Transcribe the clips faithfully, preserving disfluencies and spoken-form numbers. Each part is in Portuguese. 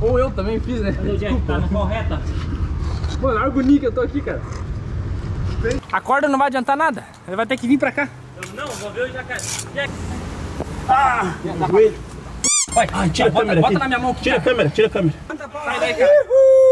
Ou eu também fiz, né? Valeu, Jack, tá na correta. Mano, larga o Nick, eu tô aqui, cara. A corda não vai adiantar nada. Ele vai ter que vir pra cá. Eu não, vou ver o Jacaré. Jack. Ah, o joelho. Vai, ah, tira a câmera, bota na minha mão. Tira a câmera, tira a câmera. Sai daí, cara.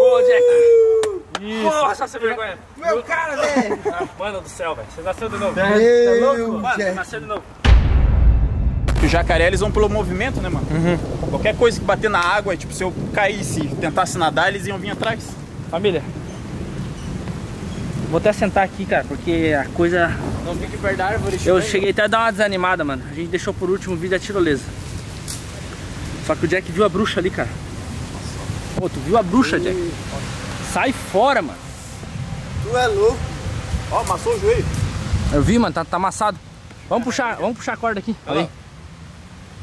Boa, Jack. Isso. Nossa, você vergonha. Meu cara, velho. Ah, mano do céu, velho. Você nasceu de novo. Você tá louco? Mano, você nasceu de novo. Os jacaré, eles vão pelo movimento, né, mano? Uhum. Qualquer coisa que bater na água, tipo, se eu caísse e tentasse nadar, eles iam vir atrás. Família, vou até sentar aqui, cara, porque a coisa... Não fique perto da árvore. Eu cheguei até a dar uma desanimada, mano. A gente deixou por último o vídeo da tirolesa. Só que o Jack viu a bruxa ali, cara. Pô, tu viu a bruxa, Jack? Sai fora, mano. Tu é louco. Ó, amassou o joelho. Eu vi, mano, tá, tá amassado. Vamos puxar, vamos puxar a corda aqui. Olha aí.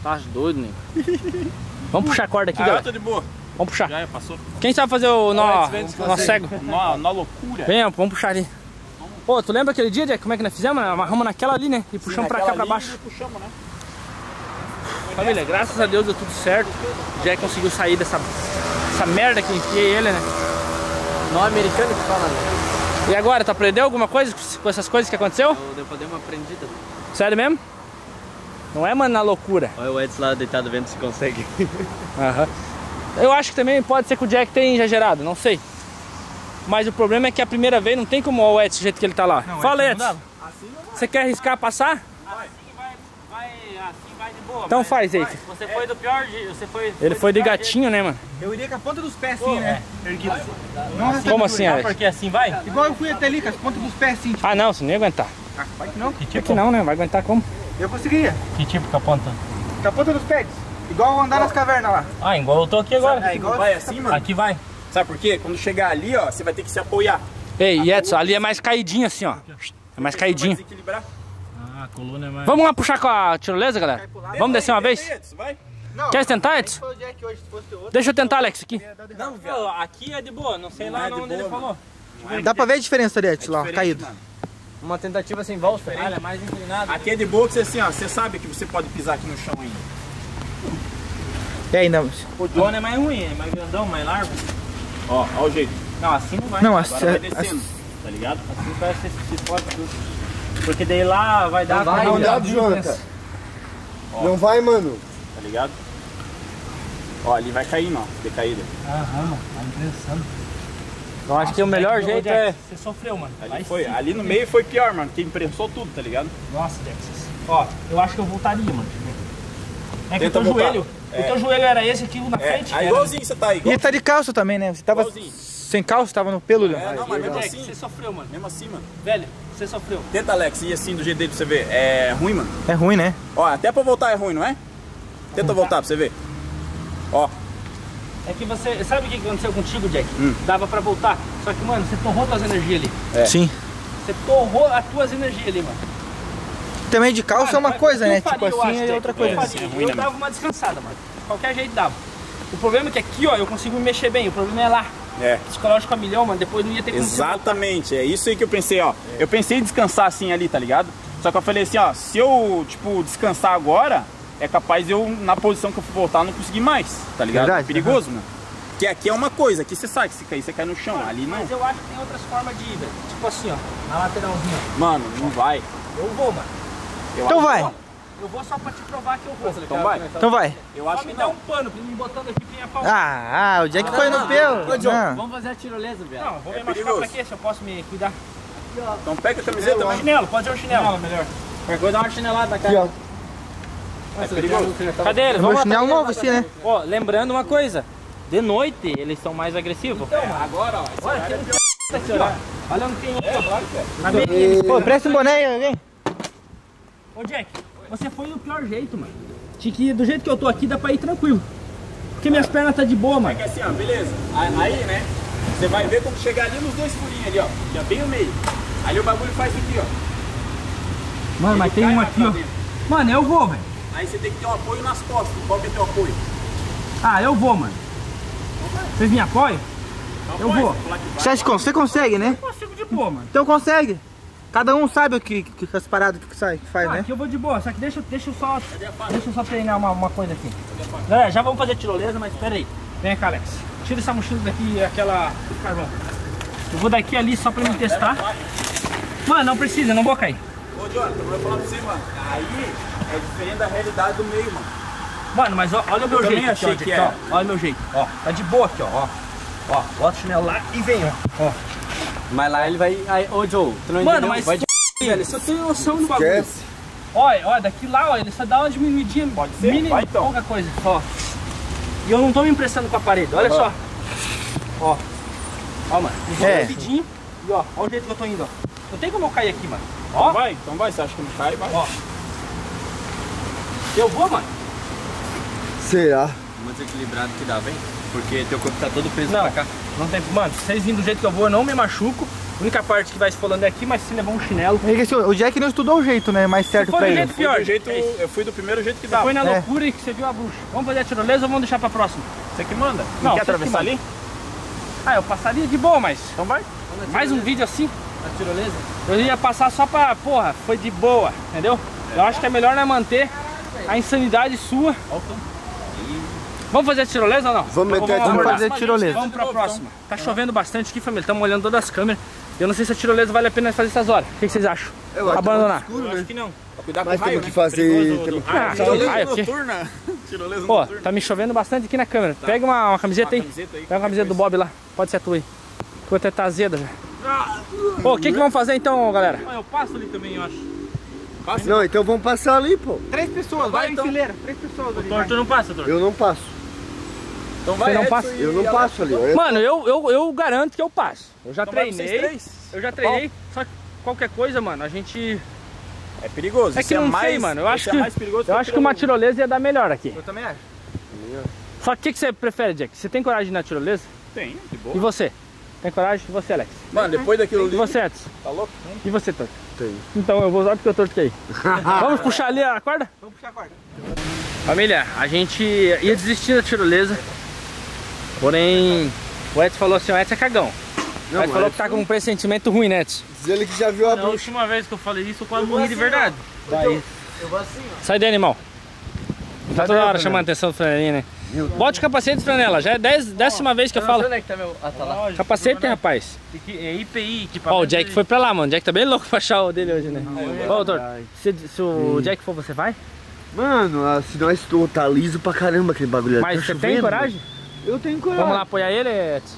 Tá doido, nego. Vamos puxar a corda aqui, ah, galera. Eu tô de boa. Vamos puxar. Já, passou. Quem sabe fazer o nó, oh, nó cego? Nó, nó loucura. Vem, vamos puxar ali. Pô, tu lembra aquele dia, Jack? Como é que nós fizemos? Amarramos naquela ali, né? E puxamos. Sim, pra cá, pra baixo. Puxamos, né? Família, graças a Deus deu tudo certo. O Jack conseguiu sair dessa essa merda que eu enfiei ele, né? Nó americano que fala, né? E agora, tu aprendeu alguma coisa com essas coisas que aconteceu? Eu, eu dei uma aprendida. Sério mesmo? Não é, mano, na loucura. Olha o Edson lá deitado vendo se consegue. Aham. Eu acho que também pode ser que o Jack tenha exagerado, não sei. Mas o problema é que a primeira vez não tem como o Edson do jeito que ele tá lá. Não, fala, Edson. Edson. Assim não vai. Você quer arriscar passar? Vai. Assim vai, vai, assim vai de boa. Então faz, Edson. Você foi do pior dia. Você foi, foi ele foi de gatinho, jeito, né, mano? Eu iria com a ponta dos pés, sim, né? Erguido. Assim. Como assim, Edson? Porque assim vai? Igual eu fui até ali com as pontas dos pés, sim. Tipo. Ah, não, você não ia aguentar. Ah, vai que não. Que tipo? Vai que não, né? Vai aguentar como? Eu conseguiria. Que tipo com a ponta? Com a ponta dos pés. Igual andar nas cavernas lá. Ah, igual eu tô aqui agora. Sabe, é, igual vai assim, mano. Aqui vai. Sabe por quê? Quando chegar ali, ó, você vai ter que se apoiar. Ei, Edson, ali é mais caidinho assim, ó. É mais caidinho. Ah, a coluna é mais... Vamos lá puxar com a tirolesa, galera? Vamos descer uma vez? Quer tentar, Edson? Deixa eu tentar, Alex, aqui. Não, viu? Aqui é de boa, não sei lá onde ele falou. Dá pra ver a diferença ali, Edson, lá, caído. Uma tentativa sem volta, diferente. Olha, mais inclinado. Aqui é de boa, você assim, ó, você sabe que você pode pisar aqui no chão ainda. E aí, não? O dono é mais ruim, é mais grandão, mais largo. Ó, ó o jeito. Não, assim não vai. Não, assim vai descendo, a... tá ligado? Assim vai ser pode tudo. Porque daí lá vai dar... Não vai, não dá, Jonathan. Não vai, mano. Tá ligado? Ó, ali vai cair, não. Decaída. Aham, mano. Tá interessante. Eu acho que o melhor jeito é... Você sofreu, mano. Ali foi. Ali no meio foi pior, mano. Porque imprensou tudo, tá ligado? Nossa, Texas. Ó, eu acho que eu voltaria, mano. É que o teu joelho... É. O teu joelho era esse aqui na é. frente? Aí igualzinho você tá aí. Igualzinho. E ele tá de calça também, né? Você tava igualzinho. Sem calça, tava no pelo. É, né? Não, mas mesmo Jack, assim. Você sofreu, mano. Mesmo assim, mano. Velho, você sofreu. Tenta, Alex, ir assim do jeito dele pra você ver. É ruim, mano? É ruim, né? Ó, até pra voltar é ruim, não é? Tenta voltar, voltar pra você ver. Ó. É que você... Sabe o que aconteceu contigo, Jack? Hum. Dava pra voltar. Só que, mano, você torrou tuas energias ali. É. Sim. Você torrou as tuas energias ali, mano. Também de calça, cara, é uma coisa, né? Faria, tipo assim, é outra coisa. Eu, assim, é ruim, eu dava uma descansada, mano. Qualquer jeito dava. O problema é que aqui, ó, eu consigo me mexer bem. O problema é lá. É. Psicológico a milhão, mano. Depois não ia ter que... Exatamente. É isso aí que eu pensei, ó. É. Eu pensei em descansar assim ali, tá ligado? Só que eu falei assim, ó. Se eu, tipo, descansar agora, é capaz de eu, na posição que eu for voltar, não conseguir mais. Tá ligado? Verdade, é perigoso, uhum. mano. Porque aqui é uma coisa. Aqui você sai. Se cair, você cai no chão. Mano, ali não. Mas eu acho que tem outras formas de ir, velho. Tipo assim, ó. Na lateralzinha. Mano, não vai. Eu vou, mano. Eu então vai. Não. Eu vou só pra te provar que eu vou. Então cara, vai. Então vai. Eu acho que me dá um pano, me botando aqui tem a pau. Ah, ah, o Jack ah, foi não, no pelo. Vamos fazer a tirolesa, velho. Não, vou é me machucar pra quê? Se eu posso me cuidar. Então pega a camiseta, vai. Chinelo, pode ser um chinelo. Chinelo melhor. Vou dar uma chinelada na cara. É perigoso. Cadê ele? Vamos chinelo novo assim, né? Ó, lembrando uma coisa. De noite eles são mais agressivos. Então, é, agora, ó. Olha, tem um p****, olha onde tem outro. Pô, presta um boné aí, alguém. Ô Jack, você foi do pior jeito, mano. Tinha que, do jeito que eu tô aqui, dá pra ir tranquilo. Porque minhas pernas tá de boa, mano. É que assim, ó, beleza. Aí, né, você vai ver quando chegar ali nos dois furinhos ali, ó. Já bem no meio. Ali o bagulho faz aqui, ó. Mano, ele mas tem um aqui, ó. Dentro. Mano, eu vou, velho. Aí você tem que ter um apoio nas costas. Qual que é teu apoio? Ah, eu vou, mano. Vocês me apoiam? Não, eu vou. Você, você consegue, consegue, né? Eu consigo de boa, mano. Então consegue. Cada um sabe o que, que, que as paradas que sai, que faz, ah, né? Aqui eu vou de boa, só que deixa, deixa eu só. Deixa eu só treinar uma, uma coisa aqui. Galera, já vamos fazer tirolesa, mas espera aí. Vem cá, Alex. Tira essa mochila daqui e aquela carvão. Eu vou daqui ali só pra me testar. Mano, não precisa, não vou cair. Ô, Jonathan, eu vou falar pra você, mano. Aí é diferente da realidade do meio, mano. Mano, mas ó, olha o meu eu jeito. Achei aqui, que é. Ó, olha o meu jeito. Ó, tá de boa aqui, ó. Ó, bota o chinelo lá e vem, ó. Ó. Mas lá ele vai... Aí, ô, Joe, tu não mano, mas... Vai de... Ele só tem noção do bagulho. Esquece. Olha, olha, daqui lá, ó, ele só dá uma diminuidinha. Pode ser, mini, vai então. Pouca coisa, ó. E eu não tô me impressando com a parede, olha ó. Só. Ó. Ó, mano. Eu vou é. Rapidinho. E ó, olha o jeito que eu tô indo, ó. Não tem como eu cair aqui, mano. Ó. Então vai, então vai. Você acha que não cai? Vai. Ó. Eu vou, mano. Será? Muito equilibrado que dá, vem. Porque teu corpo tá todo preso não, pra cá. Não tem, mano, vocês vindo do jeito que eu vou, eu não me machuco. A única parte que vai esfolando é aqui, mas se levar um chinelo. O Jack não estudou o jeito, né? Mais certo pra ele. Foi do jeito pior. Eu fui do primeiro jeito que dava. Foi na loucura e que você viu a bruxa. Vamos fazer a tirolesa ou vamos deixar pra próxima? Você que manda. Não, quer atravessar ali? Ah, eu passaria de boa, mas... Então vai. Mais um vídeo assim. Na tirolesa? Eu ia passar só pra... Porra, foi de boa, entendeu? Eu acho que é melhor, né, manter a insanidade sua. Vamos fazer a tirolesa ou não? Vamos, então, vamos, vamos fazer a tirolesa. Vamos pra próxima. Tá chovendo bastante aqui, família. Estamos olhando todas as câmeras. Eu não sei se a tirolesa vale a pena fazer essas horas. O que vocês acham? Eu Abandonar? Escuro, eu acho que não. Cuidar com o raio, que fazer... Né? Tem... Ah, tirolesa raio, noturna. Tirolesa pô, noturna. Tá me chovendo bastante aqui na câmera. Tá. Pega uma, uma camiseta, uma aí. Camiseta aí. Pega uma camiseta do Bob lá. Pode ser a tua aí. Ficou até tá azeda já. Ah, pô, o que que vamos fazer então, galera? Eu passo ali também, eu acho. Passa? Não, então vamos passar ali, pô. Três pessoas, vai, vai então. Em fileira. Três pessoas ali. O Torto não passa, Torto? Eu não passo. Então vai, não passa? Eu não passo ali. Mano, eu, eu, eu garanto que eu passo. Eu já então treinei. Eu já treinei. Só que qualquer coisa, mano, a gente... É perigoso. É que não é mais, sei, mano. Eu acho que, é mais perigoso que, eu acho que uma tirolesa ia dar melhor aqui. Eu também acho. Só que o que você prefere, Jack? Você tem coragem na tirolesa? Tem, de boa. E você? Tem coragem? E você, Alex? Mano, depois daquilo ali... E você, Edson? Tá louco? Hein? E você, Torto? Tem. Então eu vou usar porque eu tortei. Vamos puxar ali a corda? Vamos puxar a corda. Família, a gente ia desistir da tirolesa. Porém, o Edson falou assim, o Edson é cagão. Não, o Edson falou que tá com um pressentimento ruim, né, Edson? Diz ele que já viu a bruxa. A última vez que eu falei isso, eu quase morri de verdade. Daí. Eu vou assim, ó. Sai daí, animal. Tá toda hora chamando a atenção do Franelinha, né? Bote o capacete, Franela. Já é dez, décima oh, vez que eu falo. Onde é que tá meu... Ah, tá lá. Capacete, tem, rapaz. É I P I, tipo... Ó, o Jack foi pra lá, mano. O Jack tá bem louco pra achar o dele hoje, né? Ô, doutor, se, se o hum. Jack for, você vai? Mano, se nós tá liso pra caramba aquele bagulho. Mas tá você chovendo, tem coragem? Eu tenho coragem. Vamos lá apoiar ele, Edson?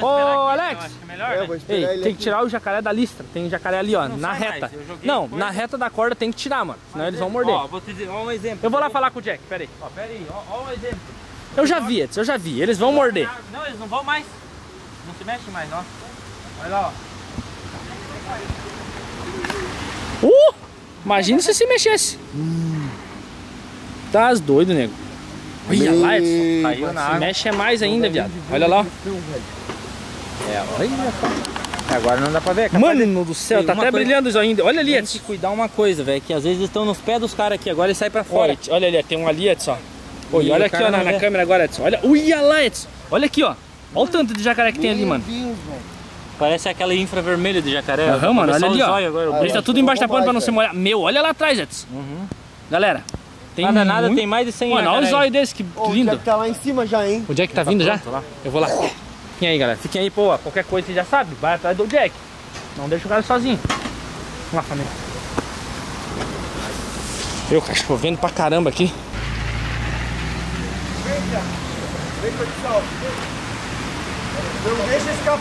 Ô, Alex! Acho que é melhor, é, né? Ei, tem aqui. Que tirar o jacaré da lista. Tem um jacaré ali, ó, não, na reta. Não, depois. Na reta da corda tem que tirar, mano. Senão mas eles vão morder. Ó, vou te dizer, ó, um exemplo. Eu vou lá eu... falar com o Jack, peraí. Ó, peraí, ó, ó um exemplo. Eu já vi, Edson, eu já vi. Eles vão não, morder. Não, eles não vão mais. Não se mexem mais, ó. Olha lá, ó. Uh! Imagina se se mexesse. Hum. Tá doido, nego. Olha lá, Edson. Caiu na água. Se mexe é mais ainda, viado. Olha lá, ó. É, olha. Agora não dá pra ver. Mano do céu, tá até brilhando ainda. Olha ali, Edson. Tem que cuidar uma coisa, velho, que às vezes estão nos pés dos caras aqui, agora eles saem pra fora. Olha ali, tem um ali, Edson. Olha, olha aqui, ó, na câmera agora, Edson. Olha, uia lá, Edson. Olha aqui, ó. Olha o tanto de jacaré que tem ali, mano. Parece aquela infravermelha de jacaré. Aham, mano, olha ali, ó. Ele tá tudo embaixo da ponta pra não se molhar. Meu, olha lá atrás, Edson. Galera, tem nada, nada, tem mais de cem. Mano, olha o zóio desse, que lindo. O Jack tá lá em cima já, hein? O Jack tá vindo já? Eu vou lá. Fiquem aí, galera. Fiquem aí, pô. Qualquer coisa você já sabe. Vai atrás do Jack. Não deixa o cara sozinho. Vamos lá, família. Eu, cara, chovendo pra caramba aqui.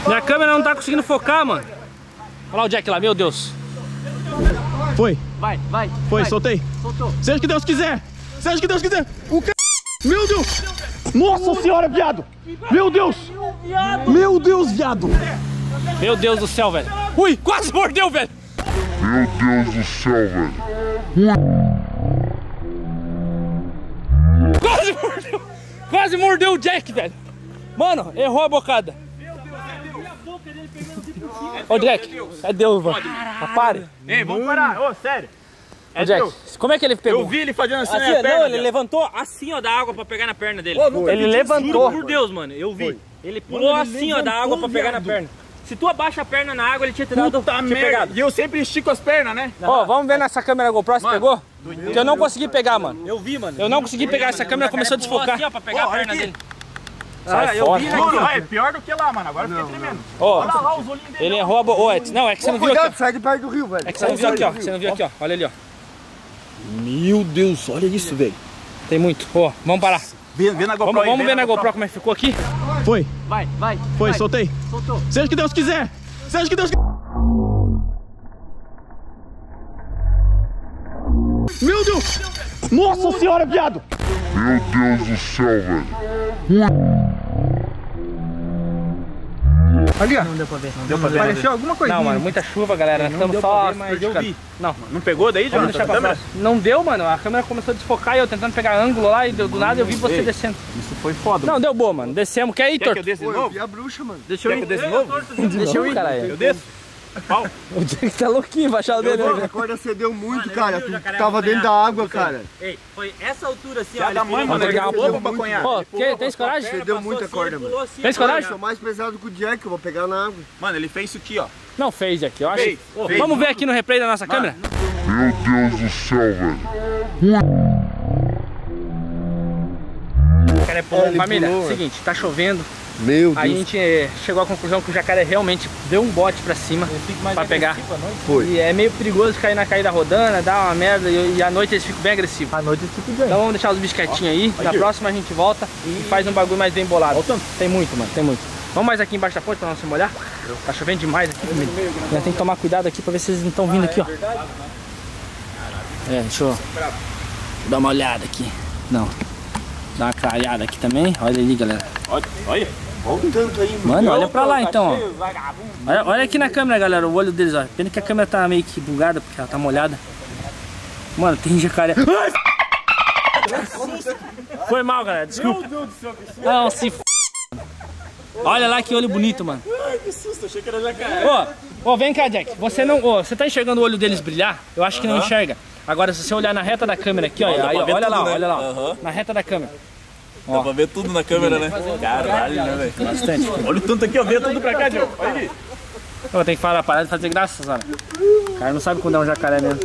Minha câmera não tá conseguindo focar, mano. Olha lá o Jack lá, meu Deus. Foi. Vai, vai. Foi, vai. Soltei. Soltou. Seja o que Deus quiser. Seja o que Deus quiser. O c... Meu Deus. Nossa senhora, viado. Meu Deus. Viado. Meu Deus, viado! Meu Deus do céu, velho! Ui, quase mordeu, velho! Meu Deus do céu, velho! Ui. Quase mordeu! Quase mordeu o Jack, velho! Mano, errou a bocada! Meu Deus, é Deus! Ô, Jack, é Deus, mano! Pare! Ei, vamos parar! Ô, sério! É Jack, Deus. Como é que ele pegou? Eu vi ele fazendo assim, assim na não, perna, ele Deus. Levantou assim, ó, da água pra pegar na perna dele. Pô, ele levantou. Por Deus, mano, eu vi. Foi. Ele pulou mano, ele assim, ó, da água pra pegar viado. Na perna. Se tu abaixa a perna na água, ele tinha tirado. Puta merda. Pegado. E eu sempre estico as pernas, né? Ó, oh, vamos ver nessa câmera GoPro, se pegou? Doido. Que eu não consegui pegar, mano. Eu vi, mano. Eu não consegui eu pegar, vi, essa câmera começou a desfocar. Assim, ó, pra pegar oh, a perna aqui. Dele. Sai ah, eu fora. Vi, né? Juro, é pior do que lá, mano. Agora eu fiquei tremendo. Ó, olha lá os olhinhos dele. Ele errou a bola. Não, é que você não viu aqui. Sai de perto do rio, velho. É que você não viu aqui, ó. Você não viu aqui, ó. Olha ali, ó. Meu Deus, olha isso, velho. Tem muito. Ó, vamos parar. Vê, vê na GoPro. Vamos, aí, vamos ver na GoPro como é que ficou aqui. Foi. Vai, vai. Foi, vai. Soltei. Soltou. Seja o que Deus quiser. Seja o que Deus quiser. Meu Deus! Nossa senhora, viado! Meu Deus do céu, velho. Ali, ó. Não deu pra ver. Não deu pra ver. Apareceu alguma coisa. Não, mano, muita chuva, galera. Nós estamos só... mas eu vi. Não. Não pegou daí, João? Não deu, mano. A câmera começou a desfocar e eu tentando pegar ângulo lá e do nada eu vi você descendo. Isso foi foda. Não, deu boa, mano. Descemos. Quer ir, Torto? Quer que eu desça de novo? Eu vi a bruxa, mano. Deixa eu ir. Quer que eu desça de novo? Deixa eu ir, caralho. Eu desço. Pau. O Jack tá louquinho, baixar o dele. A corda cedeu muito, mano, cara. Tu jacaré, tava dentro da água, cara. Ei, foi essa altura assim, olha. Da mãe, mano, ele pulou pra conhar. Pô, tem coragem? Cedeu muito a corda, mano. Tem coragem? Eu sou mais pesado que o Jack, eu vou pegar na água. Mmano, ele fez isso aqui, ó. Não fez, Jack, eu acho. Fez, oh, fez, vamos mano. Ver aqui no replay da nossa mano. Câmera? Meu Deus do céu, velho. O jacaré pulou, família. Pulou, seguinte, tá chovendo. Meu Deus. A gente eh, chegou à conclusão que o jacaré realmente deu um bote pra cima pra pegar. Foi. E é meio perigoso cair na caída rodando, dá uma merda e, e à noite eles ficam bem agressivos. À noite eles ficam bem. Então vamos deixar os bichos quietinhos aí. Ó, na viu? Próxima a gente volta e, e faz um bagulho mais bem bolado. Voltando. Tem muito, mano, tem muito. Vamos mais aqui embaixo da ponte pra não se molhar. Tá chovendo demais aqui comigo. Tem que tomar cuidado aqui pra ver se eles não estão vindo ah, aqui, é ó. Verdade, é, deixa eu dar uma olhada aqui. Não. Dá uma clareada aqui também. Olha ali, galera. Olha, olha. Olha o tanto aí, mano. Mano, olha pra lá então, ó. Olha, olha aqui na câmera, galera, o olho deles, ó. Pena que a câmera tá meio que bugada, porque ela tá molhada. Mano, tem jacaré. Foi mal, galera, desculpa. Meu Deus do céu, que susto. Não, se f... Olha lá que olho bonito, mano. Ai, que susto, achei que era jacaré. Ô, ô, vem cá, Jack. Você não... Ô, você tá enxergando o olho deles brilhar? Eu acho que não enxerga. Agora, se você olhar na reta da câmera aqui, ó. Aí, ó, olha lá, olha lá. Ó, na reta da câmera. Dá ó. Pra ver tudo na câmera, né? Caralho, né, velho? Bastante. Olha o tanto aqui, ó. Vê tudo pra cá, Diogo. Olha aqui. Eu vou ter que parar, parar de fazer graça, Sara. O cara não sabe quando é um jacaré mesmo.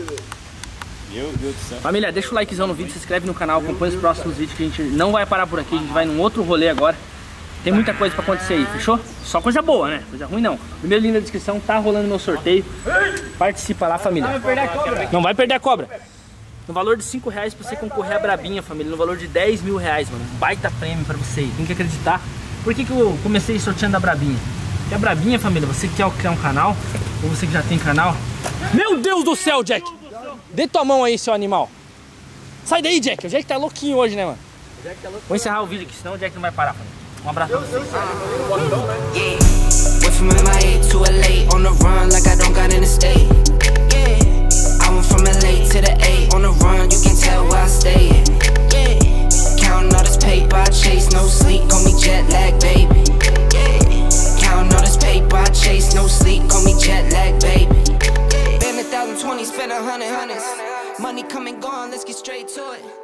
Meu Deus do céu. Família, deixa o likezão no vídeo, se inscreve no canal, acompanha os próximos vídeos, que a gente não vai parar por aqui. A gente vai num outro rolê agora. Tem muita coisa pra acontecer aí, fechou? Só coisa boa, né? Coisa ruim não. Primeiro link na descrição, tá rolando meu sorteio. Participa lá, família. Não vai perder a cobra. Não vai perder a cobra. No valor de cinco reais pra você concorrer a Brabinha, família. No valor de dez mil reais, mano. Baita prêmio pra você. Tem que acreditar. Por que que eu comecei sorteando a Brabinha? Porque a Brabinha, família, você que quer criar um canal, ou você que já tem canal... Meu Deus do céu, Jack! Dê tua mão aí, seu animal. Sai daí, Jack. O Jack tá louquinho hoje, né, mano? Vou encerrar o vídeo aqui, senão o Jack não vai parar, família. Um abraço. I'm from L A to the A, on the run, you can tell where I stay at. Yeah. Counting all this paper I chase, no sleep, call me jet lag, baby. Yeah. Counting all this paper I chase, no sleep, call me jet lag, baby. Yeah. Been a thousand twenty, spent a hundred hundreds. Money come and gone, let's get straight to it.